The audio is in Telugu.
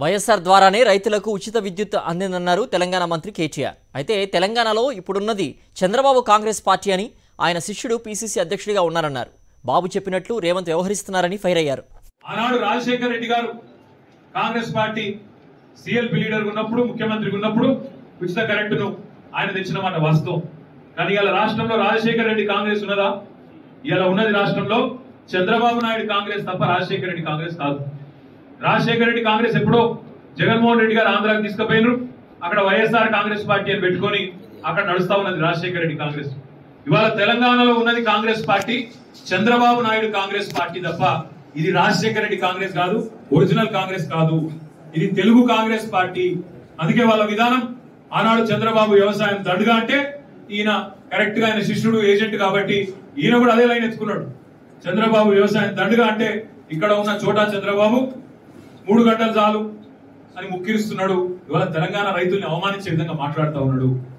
వైఎస్ఆర్ ద్వారానే రైతులకు ఉచిత విద్యుత్ అందిందన్నారు తెలంగాణ మంత్రి కేటీఆర్. అయితే తెలంగాణలో ఇప్పుడున్నది చంద్రబాబు కాంగ్రెస్ పార్టీ అని ఆయన శిష్యుడు పీసీసీ అధ్యక్షుడిగా ఉన్నారన్నారు. బాబు చెప్పినట్లు రేవంత్ వ్యవహరిస్తున్నారని ఫైర్ అయ్యారు. ఆనాడు రాజశేఖర్ రెడ్డి గారు కాంగ్రెస్ పార్టీ సీఎల్పీ లీడర్ ఉన్నప్పుడు ముఖ్యమంత్రి ఉన్నప్పుడు ఉచిత కరెంటును ఆయన తెచ్చినమన్న వాస్తవం. కానీ ఇయాల రాష్ట్రంలో రాజశేఖర్ రెడ్డి కాంగ్రెస్ ఉన్నదా? ఇయాల ఉన్నది రాష్ట్రంలో చంద్రబాబు నాయుడు కాంగ్రెస్ తప్ప రాజశేఖర్ రెడ్డి కాంగ్రెస్ కాదు. రాజశేఖర రెడ్డి కాంగ్రెస్ ఎప్పుడో జగన్మోహన్ రెడ్డి గారు ఆంధ్రాకి తీసుకుపోయినారు. అక్కడ వైఎస్ఆర్ కాంగ్రెస్ పార్టీ అని పెట్టుకొని అక్కడ నడుస్తా ఉన్నది రాజశేఖర రెడ్డి కాంగ్రెస్. ఇవాళ తెలంగాణలో ఉన్నది కాంగ్రెస్ పార్టీ, చంద్రబాబు నాయుడు కాంగ్రెస్ పార్టీ తప్ప ఇది రాజశేఖర రెడ్డి కాంగ్రెస్ కాదు, ఒరిజినల్ కాంగ్రెస్ కాదు, ఇది తెలుగు కాంగ్రెస్ పార్టీ. అందుకే వాళ్ళ విధానం ఆనాడు చంద్రబాబు వ్యవసాయం దండుగా అంటే ఈయన కరెక్ట్ గా ఆయన శిష్యుడు ఏజెంట్ కాబట్టి ఈయన కూడా అదే లైన్ ఎత్తుకున్నాడు. చంద్రబాబు వ్యవసాయం దండుగా అంటే ఇక్కడ ఉన్న చోటా చంద్రబాబు 3 గంటలు చాలు అని ముక్కిరిస్తున్నాడు. ఇవాళ తెలంగాణ రైతుల్ని అవమానించే విధంగా మాట్లాడుతూ ఉన్నాడు.